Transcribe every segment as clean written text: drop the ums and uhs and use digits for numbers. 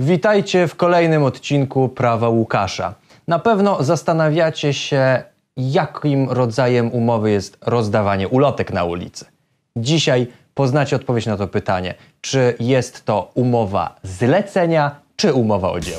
Witajcie w kolejnym odcinku Prawa Łukasza. Na pewno zastanawiacie się, jakim rodzajem umowy jest rozdawanie ulotek na ulicy. Dzisiaj poznacie odpowiedź na to pytanie, czy jest to umowa zlecenia, czy umowa o dzieło.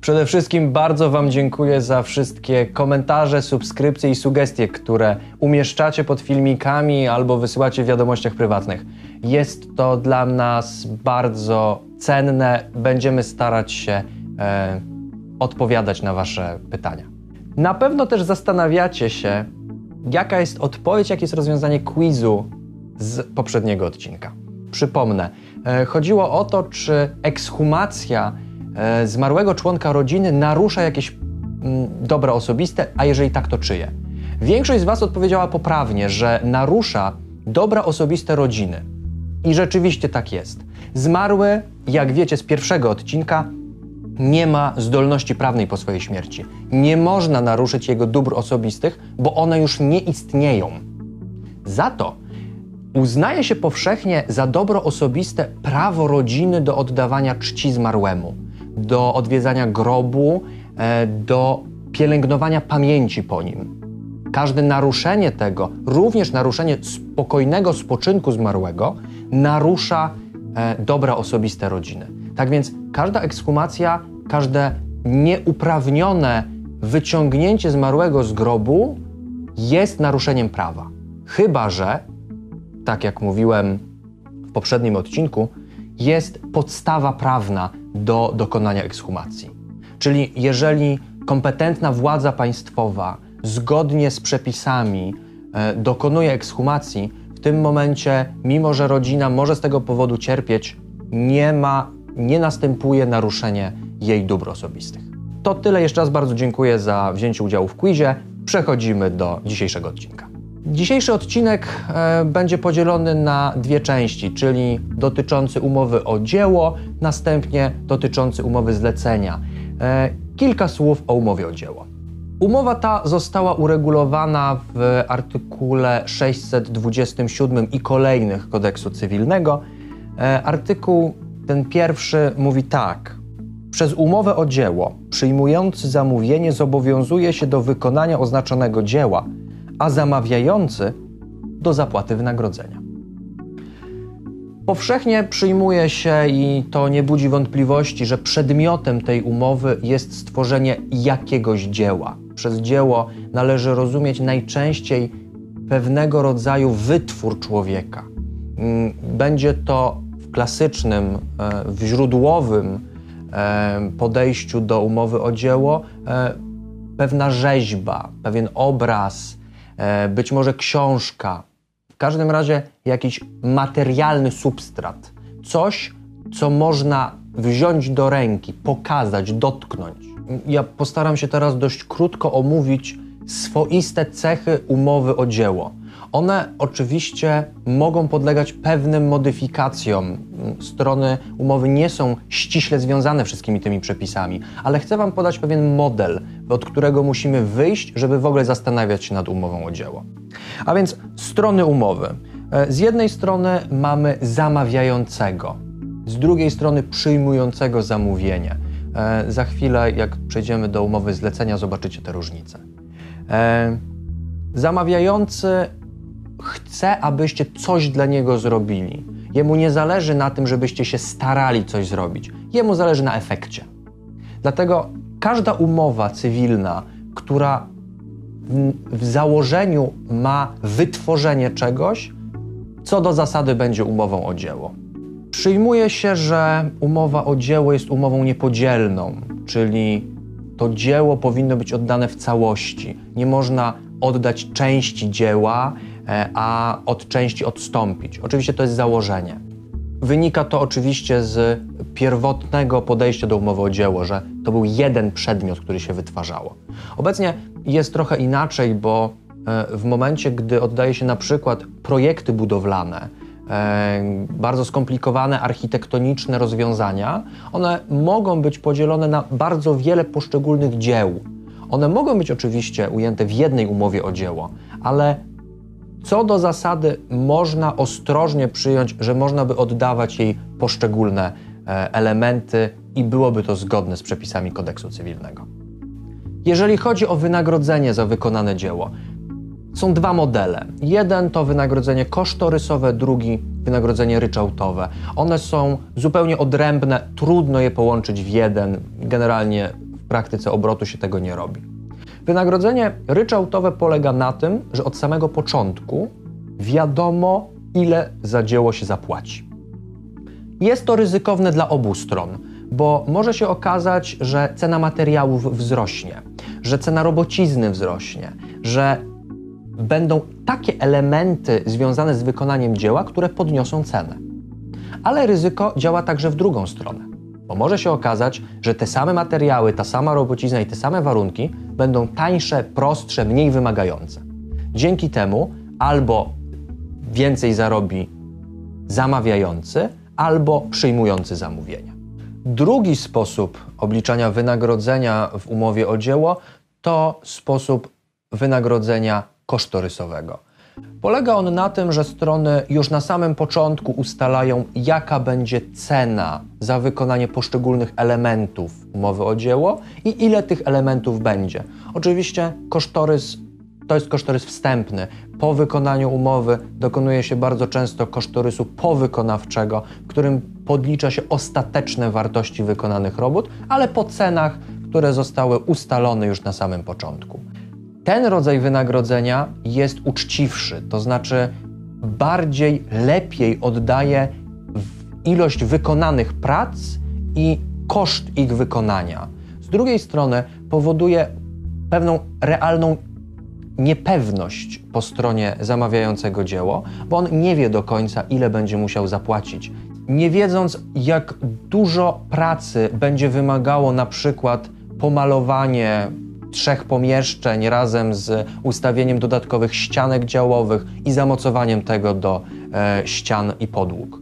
Przede wszystkim bardzo Wam dziękuję za wszystkie komentarze, subskrypcje i sugestie, które umieszczacie pod filmikami albo wysyłacie w wiadomościach prywatnych. Jest to dla nas bardzo cenne. Będziemy starać się odpowiadać na Wasze pytania. Na pewno też zastanawiacie się, jaka jest odpowiedź, jakie jest rozwiązanie quizu z poprzedniego odcinka. Przypomnę, chodziło o to, czy ekshumacja zmarłego członka rodziny narusza jakieś dobra osobiste, a jeżeli tak, to czyje? Większość z Was odpowiedziała poprawnie, że narusza dobra osobiste rodziny. I rzeczywiście tak jest. Zmarły, jak wiecie z pierwszego odcinka, nie ma zdolności prawnej po swojej śmierci. Nie można naruszyć jego dóbr osobistych, bo one już nie istnieją. Za to uznaje się powszechnie za dobro osobiste prawo rodziny do oddawania czci zmarłemu, do odwiedzania grobu, do pielęgnowania pamięci po nim. Każde naruszenie tego, również naruszenie spokojnego spoczynku zmarłego, narusza dobra osobiste rodziny. Tak więc każda ekshumacja, każde nieuprawnione wyciągnięcie zmarłego z grobu jest naruszeniem prawa. Chyba że, tak jak mówiłem w poprzednim odcinku, jest podstawa prawna do dokonania ekshumacji. Czyli jeżeli kompetentna władza państwowa zgodnie z przepisami dokonuje ekshumacji, w tym momencie, mimo że rodzina może z tego powodu cierpieć, nie następuje naruszenie jej dóbr osobistych. To tyle. Jeszcze raz bardzo dziękuję za wzięcie udziału w quizie. Przechodzimy do dzisiejszego odcinka. Dzisiejszy odcinek będzie podzielony na dwie części, czyli dotyczący umowy o dzieło, następnie dotyczący umowy zlecenia. Kilka słów o umowie o dzieło. Umowa ta została uregulowana w artykule 627 i kolejnych Kodeksu Cywilnego. Artykuł ten pierwszy mówi tak. Przez umowę o dzieło przyjmujący zamówienie zobowiązuje się do wykonania oznaczonego dzieła, a zamawiający do zapłaty wynagrodzenia. Powszechnie przyjmuje się, i to nie budzi wątpliwości, że przedmiotem tej umowy jest stworzenie jakiegoś dzieła. Przez dzieło należy rozumieć najczęściej pewnego rodzaju wytwór człowieka. Będzie to w klasycznym, w źródłowym podejściu do umowy o dzieło pewna rzeźba, pewien obraz, być może książka, w każdym razie jakiś materialny substrat. Coś, co można wziąć do ręki, pokazać, dotknąć. Ja postaram się teraz dość krótko omówić swoiste cechy umowy o dzieło. One oczywiście mogą podlegać pewnym modyfikacjom. Strony umowy nie są ściśle związane wszystkimi tymi przepisami, ale chcę Wam podać pewien model, od którego musimy wyjść, żeby w ogóle zastanawiać się nad umową o dzieło. A więc strony umowy. Z jednej strony mamy zamawiającego, z drugiej strony przyjmującego zamówienie. Za chwilę, jak przejdziemy do umowy zlecenia, zobaczycie te różnice. Zamawiający chce, abyście coś dla niego zrobili. Jemu nie zależy na tym, żebyście się starali coś zrobić. Jemu zależy na efekcie. Dlatego każda umowa cywilna, która w założeniu ma wytworzenie czegoś, co do zasady będzie umową o dzieło. Przyjmuje się, że umowa o dzieło jest umową niepodzielną, czyli to dzieło powinno być oddane w całości. Nie można oddać części dzieła, a od części odstąpić. Oczywiście to jest założenie. Wynika to oczywiście z pierwotnego podejścia do umowy o dzieło, że to był jeden przedmiot, który się wytwarzało. Obecnie jest trochę inaczej, bo w momencie, gdy oddaje się na przykład projekty budowlane, bardzo skomplikowane architektoniczne rozwiązania, one mogą być podzielone na bardzo wiele poszczególnych dzieł. One mogą być oczywiście ujęte w jednej umowie o dzieło, ale Co do zasady można ostrożnie przyjąć, że można by oddawać jej poszczególne elementy i byłoby to zgodne z przepisami kodeksu cywilnego. Jeżeli chodzi o wynagrodzenie za wykonane dzieło, są dwa modele. Jeden to wynagrodzenie kosztorysowe, drugi wynagrodzenie ryczałtowe. One są zupełnie odrębne, trudno je połączyć w jeden. Generalnie w praktyce obrotu się tego nie robi. Wynagrodzenie ryczałtowe polega na tym, że od samego początku wiadomo, ile za dzieło się zapłaci. Jest to ryzykowne dla obu stron, bo może się okazać, że cena materiałów wzrośnie, że cena robocizny wzrośnie, że będą takie elementy związane z wykonaniem dzieła, które podniosą cenę. Ale ryzyko działa także w drugą stronę, bo może się okazać, że te same materiały, ta sama robocizna i te same warunki będą tańsze, prostsze, mniej wymagające. Dzięki temu albo więcej zarobi zamawiający, albo przyjmujący zamówienia. Drugi sposób obliczania wynagrodzenia w umowie o dzieło to sposób wynagrodzenia kosztorysowego. Polega on na tym, że strony już na samym początku ustalają, jaka będzie cena za wykonanie poszczególnych elementów umowy o dzieło i ile tych elementów będzie. Oczywiście kosztorys to jest kosztorys wstępny. Po wykonaniu umowy dokonuje się bardzo często kosztorysu powykonawczego, w którym podlicza się ostateczne wartości wykonanych robót, ale po cenach, które zostały ustalone już na samym początku. Ten rodzaj wynagrodzenia jest uczciwszy, to znaczy bardziej, lepiej oddaje ilość wykonanych prac i koszt ich wykonania. Z drugiej strony powoduje pewną realną niepewność po stronie zamawiającego dzieło, bo on nie wie do końca, ile będzie musiał zapłacić. Nie wiedząc, jak dużo pracy będzie wymagało na przykład pomalowanie 3 pomieszczeń razem z ustawieniem dodatkowych ścianek działowych i zamocowaniem tego do ścian i podłóg.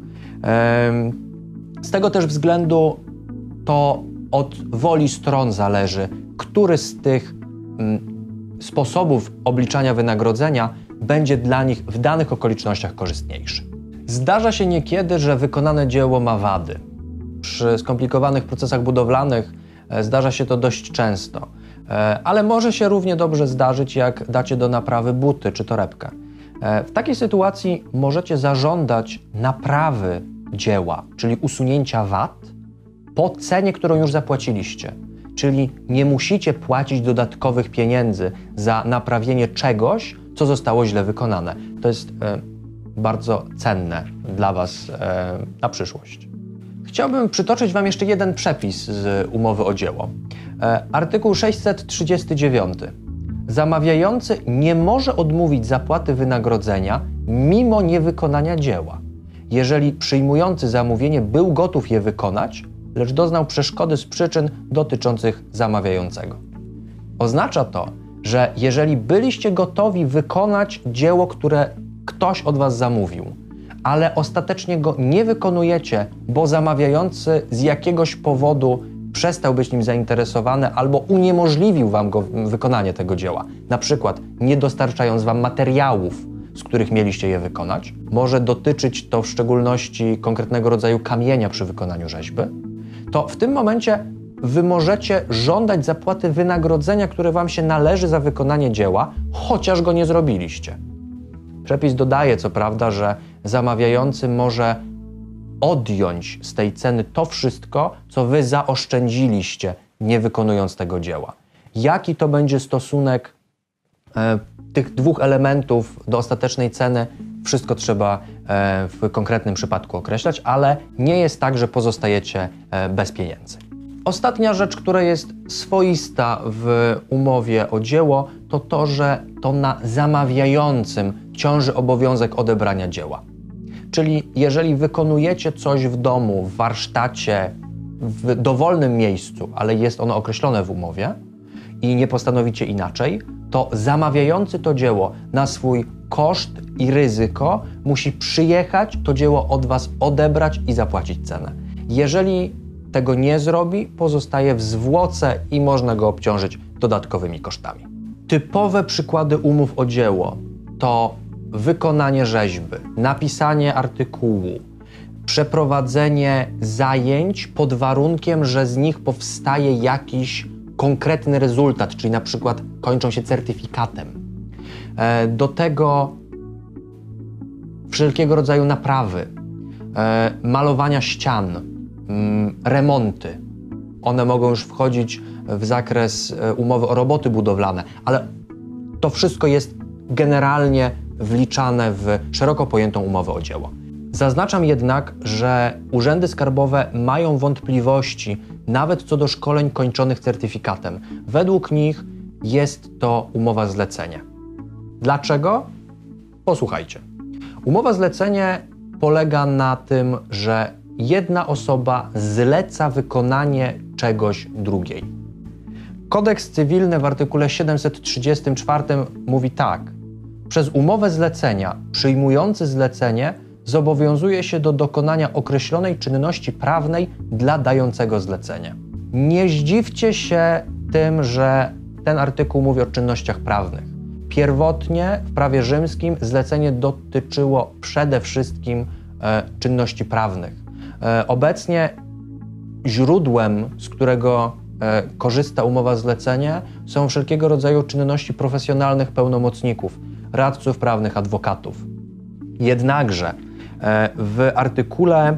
Z tego też względu to od woli stron zależy, który z tych sposobów obliczania wynagrodzenia będzie dla nich w danych okolicznościach korzystniejszy. Zdarza się niekiedy, że wykonane dzieło ma wady. Przy skomplikowanych procesach budowlanych zdarza się to dość często. Ale może się równie dobrze zdarzyć, jak dacie do naprawy buty czy torebkę. W takiej sytuacji możecie zażądać naprawy dzieła, czyli usunięcia wad po cenie, którą już zapłaciliście. Czyli nie musicie płacić dodatkowych pieniędzy za naprawienie czegoś, co zostało źle wykonane. To jest bardzo cenne dla Was na przyszłość. Chciałbym przytoczyć Wam jeszcze jeden przepis z umowy o dzieło. Artykuł 639. Zamawiający nie może odmówić zapłaty wynagrodzenia mimo niewykonania dzieła, jeżeli przyjmujący zamówienie był gotów je wykonać, lecz doznał przeszkody z przyczyn dotyczących zamawiającego. Oznacza to, że jeżeli byliście gotowi wykonać dzieło, które ktoś od Was zamówił, ale ostatecznie go nie wykonujecie, bo zamawiający z jakiegoś powodu przestał być nim zainteresowany albo uniemożliwił Wam wykonanie tego dzieła, na przykład nie dostarczając Wam materiałów, z których mieliście je wykonać, może dotyczyć to w szczególności konkretnego rodzaju kamienia przy wykonaniu rzeźby, to w tym momencie Wy możecie żądać zapłaty wynagrodzenia, które Wam się należy za wykonanie dzieła, chociaż go nie zrobiliście. Przepis dodaje, co prawda, że zamawiający może odjąć z tej ceny to wszystko, co Wy zaoszczędziliście, nie wykonując tego dzieła. Jaki to będzie stosunek tych dwóch elementów do ostatecznej ceny, wszystko trzeba w konkretnym przypadku określać, ale nie jest tak, że pozostajecie bez pieniędzy. Ostatnia rzecz, która jest swoista w umowie o dzieło, to to, że to na zamawiającym ciąży obowiązek odebrania dzieła. Czyli jeżeli wykonujecie coś w domu, w warsztacie, w dowolnym miejscu, ale jest ono określone w umowie i nie postanowicie inaczej, to zamawiający to dzieło na swój koszt i ryzyko musi przyjechać, to dzieło od Was odebrać i zapłacić cenę. Jeżeli tego nie zrobi, pozostaje w zwłoce i można go obciążyć dodatkowymi kosztami. Typowe przykłady umów o dzieło to wykonanie rzeźby, napisanie artykułu, przeprowadzenie zajęć pod warunkiem, że z nich powstaje jakiś konkretny rezultat, czyli na przykład kończą się certyfikatem. Do tego wszelkiego rodzaju naprawy, malowania ścian, remonty. One mogą już wchodzić w zakres umowy o roboty budowlane, ale to wszystko jest generalnie wliczane w szeroko pojętą umowę o dzieło. Zaznaczam jednak, że urzędy skarbowe mają wątpliwości nawet co do szkoleń kończonych certyfikatem. Według nich jest to umowa zlecenie. Dlaczego? Posłuchajcie. Umowa zlecenie polega na tym, że jedna osoba zleca wykonanie czegoś drugiej. Kodeks cywilny w artykule 734 mówi tak. Przez umowę zlecenia przyjmujący zlecenie zobowiązuje się do dokonania określonej czynności prawnej dla dającego zlecenie. Nie zdziwcie się tym, że ten artykuł mówi o czynnościach prawnych. Pierwotnie w prawie rzymskim zlecenie dotyczyło przede wszystkim czynności prawnych. Obecnie źródłem, z którego korzysta umowa zlecenie, są wszelkiego rodzaju czynności profesjonalnych pełnomocników, radców prawnych, adwokatów. Jednakże w artykule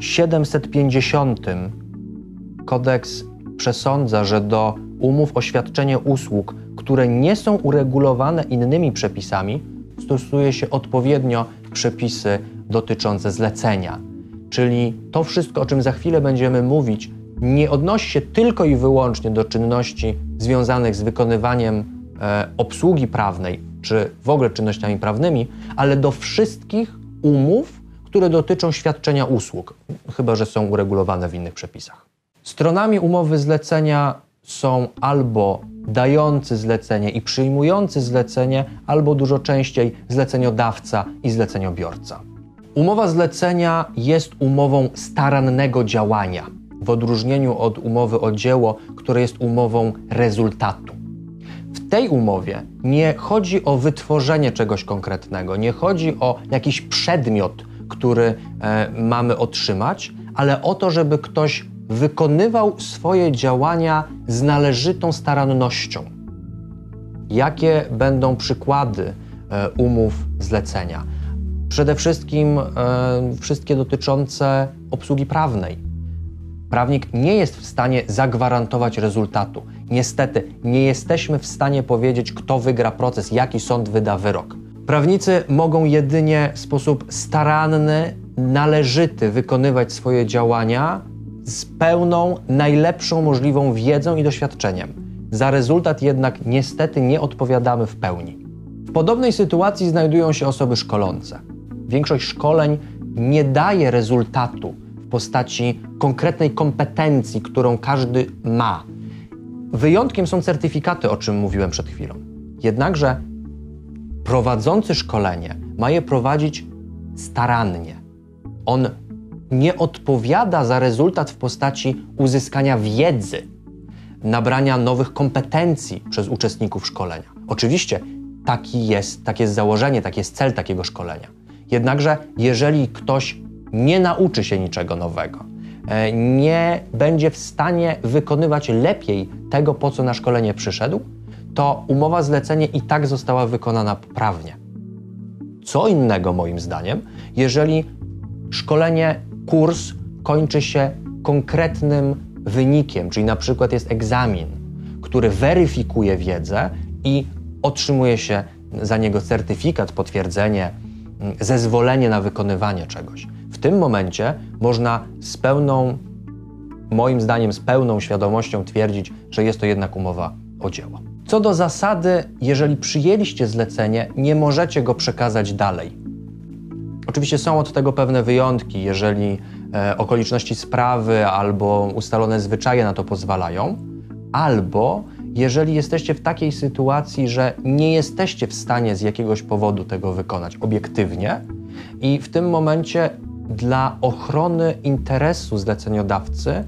750 kodeks przesądza, że do umów o świadczenie usług, które nie są uregulowane innymi przepisami, stosuje się odpowiednio przepisy dotyczące zlecenia. Czyli to wszystko, o czym za chwilę będziemy mówić, nie odnosi się tylko i wyłącznie do czynności związanych z wykonywaniem obsługi prawnej, czy w ogóle czynnościami prawnymi, ale do wszystkich umów, które dotyczą świadczenia usług, chyba że są uregulowane w innych przepisach. Stronami umowy zlecenia są albo dający zlecenie i przyjmujący zlecenie, albo dużo częściej zleceniodawca i zleceniobiorca. Umowa zlecenia jest umową starannego działania, w odróżnieniu od umowy o dzieło, która jest umową rezultatu. W tej umowie nie chodzi o wytworzenie czegoś konkretnego, nie chodzi o jakiś przedmiot, który mamy otrzymać, ale o to, żeby ktoś wykonywał swoje działania z należytą starannością. Jakie będą przykłady umów zlecenia? Przede wszystkim wszystkie dotyczące obsługi prawnej. Prawnik nie jest w stanie zagwarantować rezultatu. Niestety, nie jesteśmy w stanie powiedzieć, kto wygra proces, jaki sąd wyda wyrok. Prawnicy mogą jedynie w sposób staranny, należyty wykonywać swoje działania z pełną, najlepszą możliwą wiedzą i doświadczeniem. Za rezultat jednak niestety nie odpowiadamy w pełni. W podobnej sytuacji znajdują się osoby szkolące. Większość szkoleń nie daje rezultatu w postaci konkretnej kompetencji, którą każdy ma. Wyjątkiem są certyfikaty, o czym mówiłem przed chwilą. Jednakże prowadzący szkolenie ma je prowadzić starannie. On nie odpowiada za rezultat w postaci uzyskania wiedzy, nabrania nowych kompetencji przez uczestników szkolenia. Oczywiście takie jest założenie, taki jest cel takiego szkolenia. Jednakże jeżeli ktoś nie nauczy się niczego nowego, nie będzie w stanie wykonywać lepiej tego, po co na szkolenie przyszedł, to umowa zlecenie i tak została wykonana poprawnie. Co innego moim zdaniem, jeżeli szkolenie, kurs kończy się konkretnym wynikiem, czyli na przykład jest egzamin, który weryfikuje wiedzę i otrzymuje się za niego certyfikat, potwierdzenie, zezwolenie na wykonywanie czegoś. W tym momencie można z pełną, moim zdaniem, z pełną świadomością twierdzić, że jest to jednak umowa o dzieło. Co do zasady, jeżeli przyjęliście zlecenie, nie możecie go przekazać dalej. Oczywiście są od tego pewne wyjątki, jeżeli okoliczności sprawy albo ustalone zwyczaje na to pozwalają, albo jeżeli jesteście w takiej sytuacji, że nie jesteście w stanie z jakiegoś powodu tego wykonać obiektywnie i w tym momencie dla ochrony interesu zleceniodawcy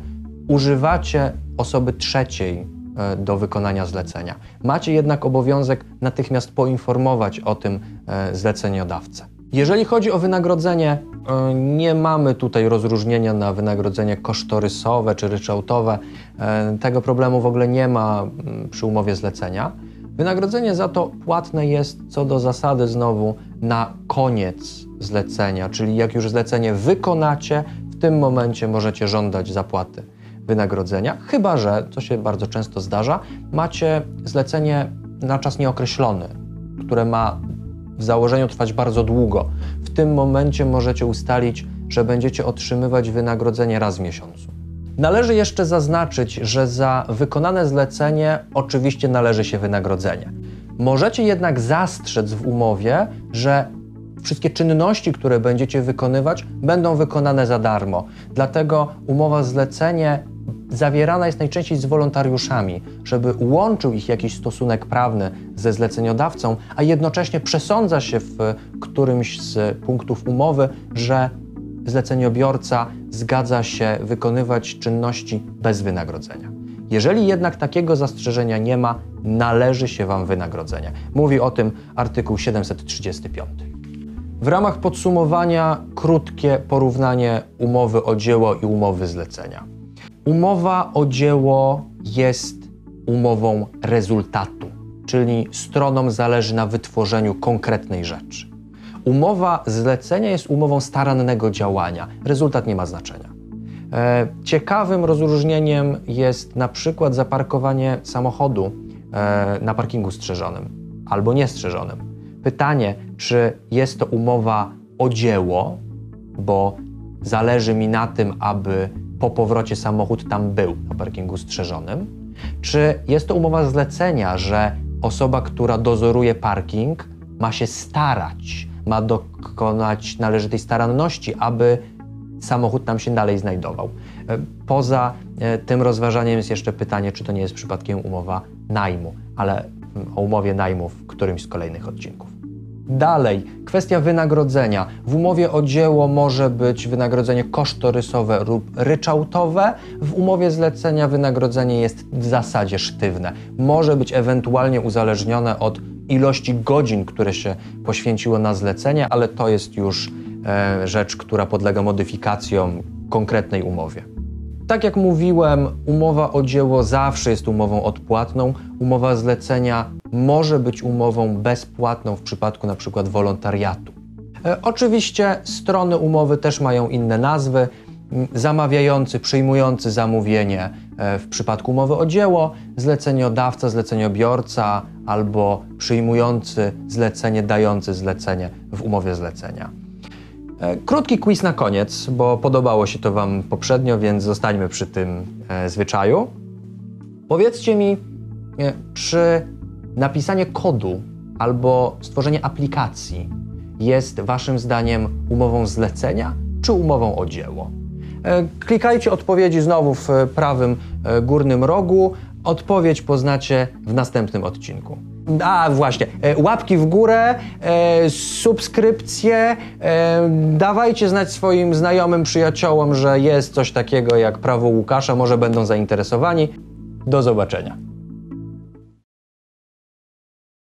używacie osoby trzeciej do wykonania zlecenia. Macie jednak obowiązek natychmiast poinformować o tym zleceniodawcę. Jeżeli chodzi o wynagrodzenie, nie mamy tutaj rozróżnienia na wynagrodzenie kosztorysowe czy ryczałtowe. Tego problemu w ogóle nie ma przy umowie zlecenia. Wynagrodzenie za to płatne jest co do zasady znowu na koniec zlecenia, czyli jak już zlecenie wykonacie, w tym momencie możecie żądać zapłaty wynagrodzenia, chyba że, co się bardzo często zdarza, macie zlecenie na czas nieokreślony, które ma w założeniu trwać bardzo długo. W tym momencie możecie ustalić, że będziecie otrzymywać wynagrodzenie raz w miesiącu. Należy jeszcze zaznaczyć, że za wykonane zlecenie oczywiście należy się wynagrodzenie. Możecie jednak zastrzec w umowie, że wszystkie czynności, które będziecie wykonywać, będą wykonane za darmo. Dlatego umowa zlecenie zawierana jest najczęściej z wolontariuszami, żeby łączył ich jakiś stosunek prawny ze zleceniodawcą, a jednocześnie przesądza się w którymś z punktów umowy, że zleceniobiorca zgadza się wykonywać czynności bez wynagrodzenia. Jeżeli jednak takiego zastrzeżenia nie ma, należy się Wam wynagrodzenie. Mówi o tym artykuł 735. W ramach podsumowania krótkie porównanie umowy o dzieło i umowy zlecenia. Umowa o dzieło jest umową rezultatu, czyli stronom zależy na wytworzeniu konkretnej rzeczy. Umowa zlecenia jest umową starannego działania. Rezultat nie ma znaczenia. Ciekawym rozróżnieniem jest na przykład zaparkowanie samochodu na parkingu strzeżonym albo niestrzeżonym. Pytanie, czy jest to umowa o dzieło, bo zależy mi na tym, aby po powrocie samochód tam był, na parkingu strzeżonym, czy jest to umowa zlecenia, że osoba, która dozoruje parking, ma się starać, ma dokonać należytej staranności, aby samochód tam się dalej znajdował. Poza tym rozważaniem jest jeszcze pytanie, czy to nie jest przypadkiem umowa najmu, ale o umowie najmu w którymś z kolejnych odcinków. Dalej, kwestia wynagrodzenia. W umowie o dzieło może być wynagrodzenie kosztorysowe lub ryczałtowe. W umowie zlecenia wynagrodzenie jest w zasadzie sztywne. Może być ewentualnie uzależnione od ilości godzin, które się poświęciło na zlecenie, ale to jest już rzecz, która podlega modyfikacjom konkretnej umowie. Tak jak mówiłem, umowa o dzieło zawsze jest umową odpłatną. Umowa zlecenia może być umową bezpłatną w przypadku na przykład wolontariatu. Oczywiście strony umowy też mają inne nazwy. Zamawiający, przyjmujący zamówienie w przypadku umowy o dzieło, zleceniodawca, zleceniobiorca albo przyjmujący zlecenie, dający zlecenie w umowie zlecenia. Krótki quiz na koniec, bo podobało się to Wam poprzednio, więc zostańmy przy tym zwyczaju. Powiedzcie mi, czy napisanie kodu albo stworzenie aplikacji jest Waszym zdaniem umową zlecenia czy umową o dzieło? Klikajcie odpowiedzi znowu w prawym górnym rogu. Odpowiedź poznacie w następnym odcinku. A właśnie, łapki w górę, subskrypcje, dawajcie znać swoim znajomym, przyjaciołom, że jest coś takiego jak Prawo Łukasza, może będą zainteresowani. Do zobaczenia.